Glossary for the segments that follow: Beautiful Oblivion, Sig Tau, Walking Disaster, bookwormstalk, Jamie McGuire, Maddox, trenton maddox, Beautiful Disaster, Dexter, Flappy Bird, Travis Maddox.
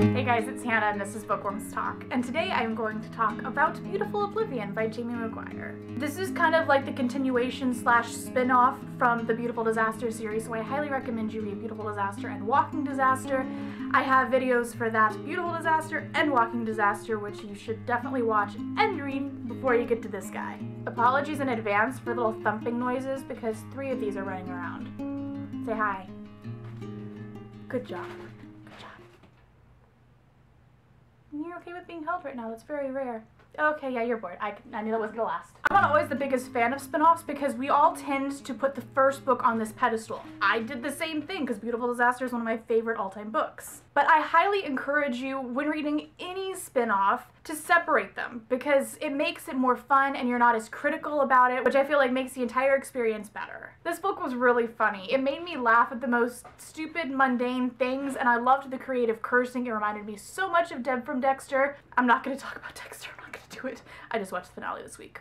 Hey guys, it's Hannah and this is Bookworms Talk, and today I'm going to talk about Beautiful Oblivion by Jamie McGuire. This is kind of like the continuation slash spin-off from the Beautiful Disaster series, so I highly recommend you read Beautiful Disaster and Walking Disaster. I have videos for that Beautiful Disaster and Walking Disaster, which you should definitely watch and read before you get to this guy. Apologies in advance for little thumping noises because three of these are running around. Say hi. Good job. You're okay with being held right now, that's very rare. Okay, yeah, you're bored. I knew that wasn't gonna last. I'm not always the biggest fan of spin-offs because we all tend to put the first book on this pedestal. I did the same thing because Beautiful Disaster is one of my favorite all-time books. But I highly encourage you, when reading any spin-off, to separate them because it makes it more fun and you're not as critical about it, which I feel like makes the entire experience better. This book was really funny. It made me laugh at the most stupid, mundane things, and I loved the creative cursing. It reminded me so much of Deb from Dexter. I'm not gonna talk about Dexter, I'm not gonna do it. I just watched the finale this week.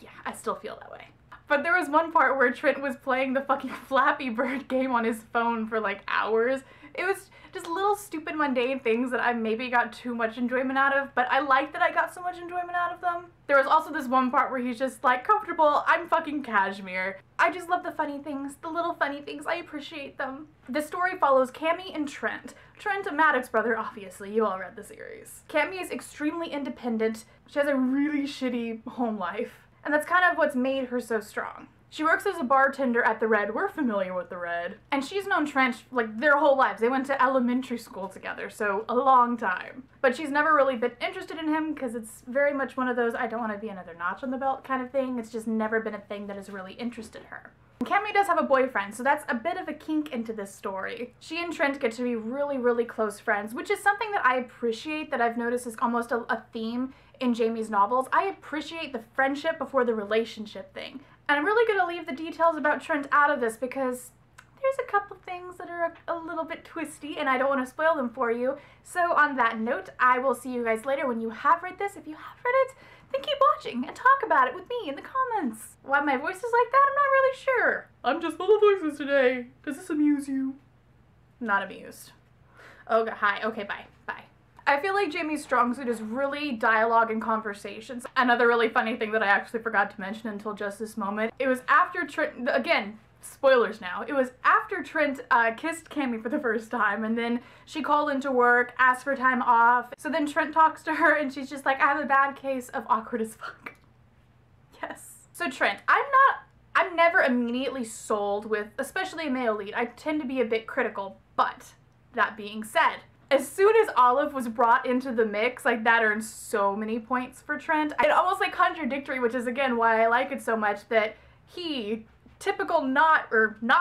Yeah, I still feel that way. But there was one part where Trent was playing the fucking Flappy Bird game on his phone for like hours. It was just little stupid mundane things that I maybe got too much enjoyment out of, but I liked that I got so much enjoyment out of them. There was also this one part where he's just like, comfortable, I'm fucking cashmere. I just love the funny things, the little funny things, I appreciate them. The story follows Cammie and Trent. Trent, Maddox's brother, obviously, you all read the series. Cammie is extremely independent, she has a really shitty home life, and that's kind of what's made her so strong. She works as a bartender at the Red. We're familiar with the Red. And she's known Trent like their whole lives. They went to elementary school together, so a long time. But she's never really been interested in him because it's very much one of those I don't want to be another notch on the belt kind of thing. It's just never been a thing that has really interested her. Cammie does have a boyfriend, so that's a bit of a kink into this story. She and Trent get to be really, really close friends, which is something that I appreciate that I've noticed is almost a theme in Jamie's novels. I appreciate the friendship before the relationship thing. And I'm really gonna leave the details about Trent out of this because there's a couple things that are a little bit twisty and I don't want to spoil them for you. So on that note, I will see you guys later when you have read this. If you have read it, then keep watching and talk about it with me in the comments. Why my voice is like that, I'm not really sure. I'm just full of voices today. Does this amuse you? Not amused. Okay, hi. Okay, bye. Bye. I feel like Jamie's strong suit is really dialogue and conversations. Another really funny thing that I actually forgot to mention until just this moment, it was after Trent, again, spoilers now, it was after Trent kissed Cammie for the first time, and then she called into work, asked for time off, so then Trent talks to her and she's just like, I have a bad case of awkward as fuck. Yes. So Trent, I'm never immediately sold with, especially a male lead, I tend to be a bit critical, but that being said, as soon as Olive was brought into the mix, like, that earned so many points for Trent. It's almost like contradictory, which is again why I like it so much, that he, typical not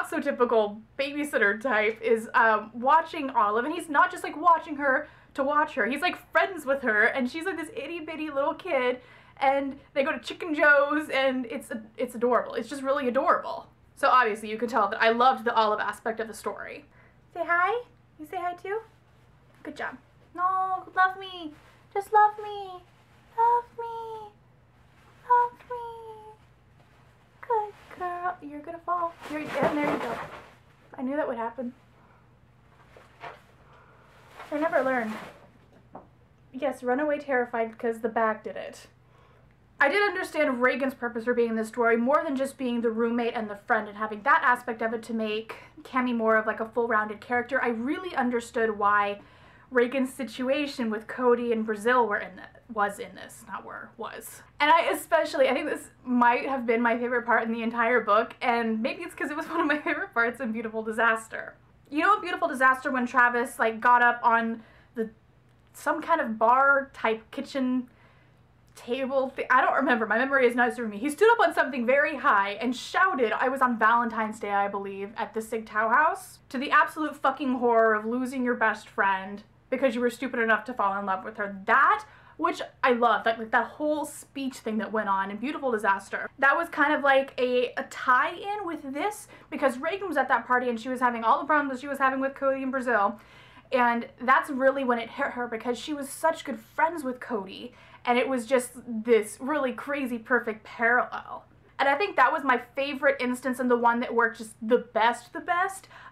so typical babysitter type, is watching Olive, and he's not just like watching her to watch her, he's like friends with her, and she's like this itty bitty little kid, and they go to Chicken Joe's, and it's adorable. It's just really adorable. So obviously you can tell that I loved the Olive aspect of the story. Say hi? You say hi too? Good job. No, love me. Just love me. Love me. Love me. Good girl. You're gonna fall. And there you go. I knew that would happen. I never learned. Yes, run away terrified because the bag did it. I did understand Reagan's purpose for being in this story more than just being the roommate and the friend and having that aspect of it to make Cammie more of like a full-rounded character. I really understood why Reagan's situation with Cody and Brazil was in this. And I think this might have been my favorite part in the entire book, and maybe it's because it was one of my favorite parts in Beautiful Disaster. You know, in Beautiful Disaster, when Travis like got up on some kind of bar type kitchen table thing, I don't remember, my memory is not serving me. He stood up on something very high and shouted, I was on Valentine's Day, I believe, at the Sig Tau house, to the absolute fucking horror of losing your best friend because you were stupid enough to fall in love with her. That, which I love, like that whole speech thing that went on in Beautiful Disaster, that was kind of like a tie-in with this, because Reagan was at that party and she was having all the problems that she was having with Cody in Brazil, and that's really when it hit her, because she was such good friends with Cody, and it was just this really crazy perfect parallel. And I think that was my favorite instance and the one that worked just the best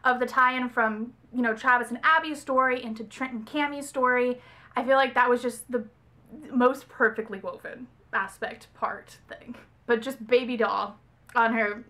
of the tie-in from, you know, Travis and Abby's story into Trent and Cammy's story. I feel like that was just the most perfectly woven aspect part thing. But just baby doll on her,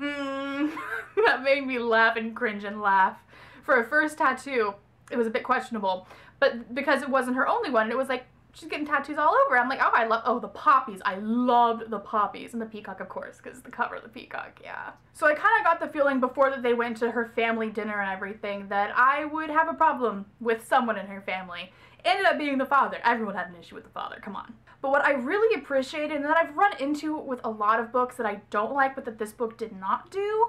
that made me laugh and cringe and laugh. For her first tattoo, it was a bit questionable, but because it wasn't her only one, it was like, she's getting tattoos all over. I'm like, oh, the poppies. I loved the poppies. And the peacock, of course, because the cover of the peacock, yeah. So I kind of got the feeling before that they went to her family dinner and everything that I would have a problem with someone in her family. Ended up being the father. Everyone had an issue with the father, come on. But what I really appreciated, and that I've run into with a lot of books that I don't like, but that this book did not do,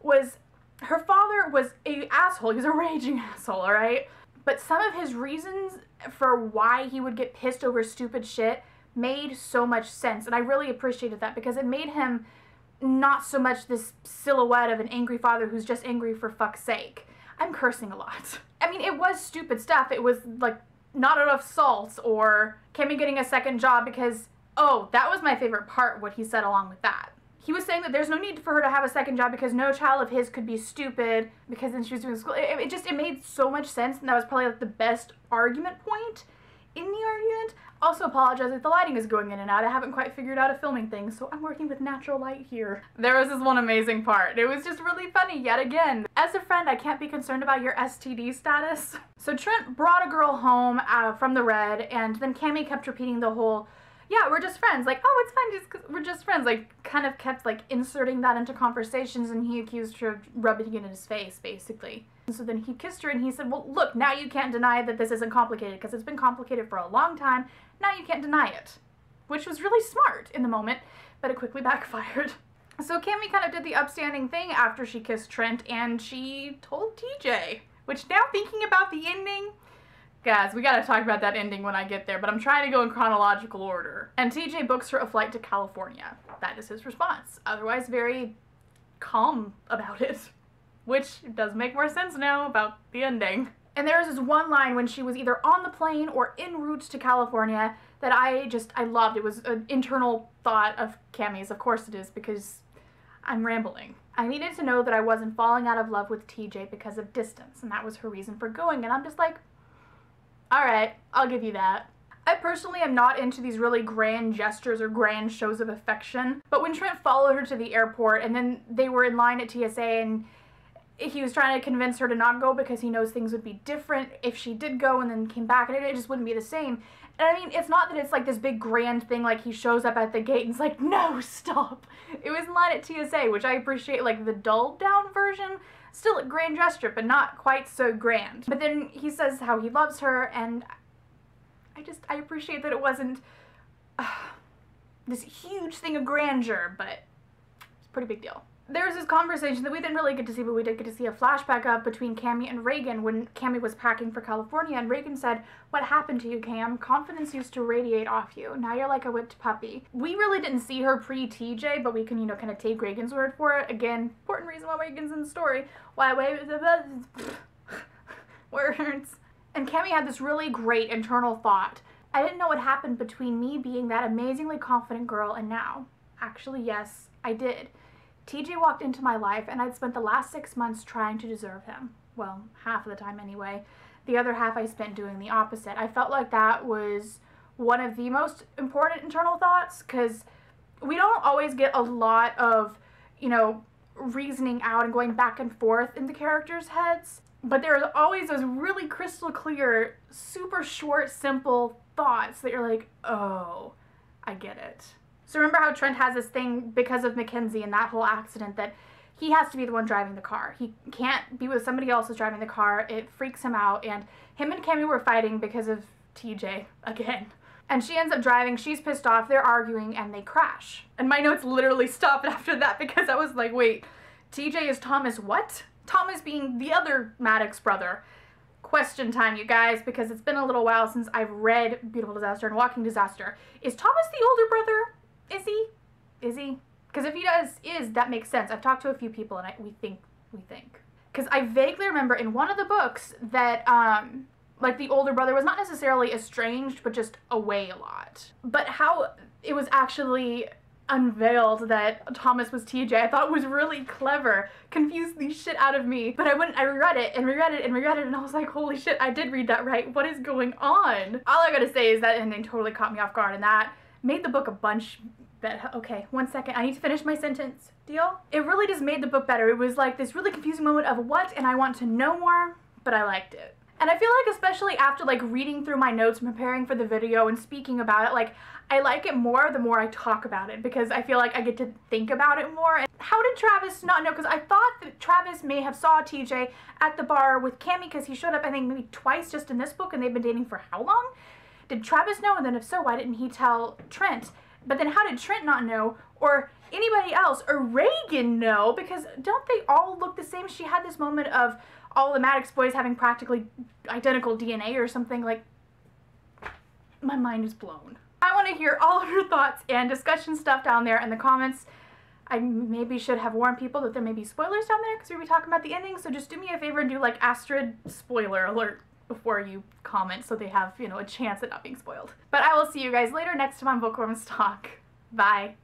was her father was an asshole. He was a raging asshole, all right? But some of his reasons for why he would get pissed over stupid shit made so much sense. And I really appreciated that because it made him not so much this silhouette of an angry father who's just angry for fuck's sake. I'm cursing a lot. I mean, it was stupid stuff. It was like not enough salt or Cammy getting a second job because, oh, that was my favorite part, what he said along with that. He was saying that there's no need for her to have a second job because no child of his could be stupid because then she was doing school. It made so much sense, and that was probably like the best argument point in the argument. Also apologize if the lighting is going in and out. I haven't quite figured out a filming thing, so I'm working with natural light here. There was this one amazing part. It was just really funny yet again. As a friend, I can't be concerned about your STD status. So Trent brought a girl home from the red, and then Cammy kept repeating the whole, yeah, we're just friends. Like, oh, it's fine, just 'cause we're just friends. Like, kind of kept, like, inserting that into conversations, and he accused her of rubbing it in his face, basically. And so then he kissed her, and he said, well, look, now you can't deny that this isn't complicated, because it's been complicated for a long time. Now you can't deny it. Which was really smart in the moment, but it quickly backfired. So Cammy kind of did the upstanding thing after she kissed Trent, and she told TJ. Which, now thinking about the ending... Guys, we gotta talk about that ending when I get there, but I'm trying to go in chronological order. And TJ books her a flight to California. That is his response. Otherwise, very calm about it. Which does make more sense now about the ending. And there is this one line when she was either on the plane or en route to California that I loved. It was an internal thought of Cammy's. Of course it is, because I'm rambling. I needed to know that I wasn't falling out of love with TJ because of distance, and that was her reason for going, and I'm just like, alright, I'll give you that. I personally am not into these really grand gestures or grand shows of affection, but when Trent followed her to the airport and then they were in line at TSA and he was trying to convince her to not go because he knows things would be different if she did go and then came back and it just wouldn't be the same. And I mean, it's not that it's like this big grand thing, like he shows up at the gate and it's like, no, stop. It was in line at TSA, which I appreciate, like the dulled down version. Still a grand gesture, but not quite so grand. But then he says how he loves her, and I appreciate that it wasn't this huge thing of grandeur, but it's a pretty big deal. There's this conversation that we didn't really get to see, but we did get to see a flashback of between Cammy and Reagan when Cammy was packing for California, and Reagan said, what happened to you, Cam? Confidence used to radiate off you. Now you're like a whipped puppy. We really didn't see her pre-TJ, but we can, you know, kind of take Reagan's word for it. Again, important reason why Reagan's in the story. Words. And Cammy had this really great internal thought. I didn't know what happened between me being that amazingly confident girl and now. Actually, yes, I did. TJ walked into my life, and I'd spent the last 6 months trying to deserve him. Well, half of the time anyway. The other half I spent doing the opposite. I felt like that was one of the most important internal thoughts, because we don't always get a lot of, you know, reasoning out and going back and forth in the characters' heads, but there are always those really crystal clear, super short, simple thoughts that you're like, oh, I get it. So remember how Trent has this thing because of Mackenzie and that whole accident that he has to be the one driving the car. He can't be with somebody else who's driving the car. It freaks him out, and him and Cammy were fighting because of TJ again. And she ends up driving, she's pissed off, they're arguing, and they crash. And my notes literally stopped after that because I was like, wait, TJ is Thomas what? Thomas being the other Maddox brother. Question time, you guys, because it's been a little while since I've read Beautiful Disaster and Walking Disaster. Is Thomas the older brother? Is he? Is he? Because if he is, that makes sense. I've talked to a few people and we think. Because I vaguely remember in one of the books that, like the older brother was not necessarily estranged, but just away a lot. But how it was actually unveiled that Thomas was TJ, I thought was really clever. Confused the shit out of me. But I went and I reread it and reread it and reread it, and I was like, holy shit, I did read that right. What is going on? All I gotta say is that ending totally caught me off guard, and that made the book a bunch better. Okay, one second. I need to finish my sentence. Deal? It really just made the book better. It was like this really confusing moment of what, and I want to know more, but I liked it. And I feel like especially after like reading through my notes and preparing for the video and speaking about it, like I like it more the more I talk about it, because I feel like I get to think about it more. And how did Travis not know? Because I thought that Travis may have saw TJ at the bar with Cammie, because he showed up I think maybe twice just in this book, and they've been dating for how long? Did Travis know? And then if so, why didn't he tell Trent? But then how did Trent not know, or anybody else, or Reagan know? Because don't they all look the same? She had this moment of all the Maddox boys having practically identical DNA or something. Like, my mind is blown. I want to hear all of your thoughts and discussion stuff down there in the comments. I maybe should have warned people that there may be spoilers down there because we'll be talking about the ending, so just do me a favor and do like Astrid spoiler alert before you comment so they have, you know, a chance at not being spoiled. But I will see you guys later next time on Bookworms Talk. Bye.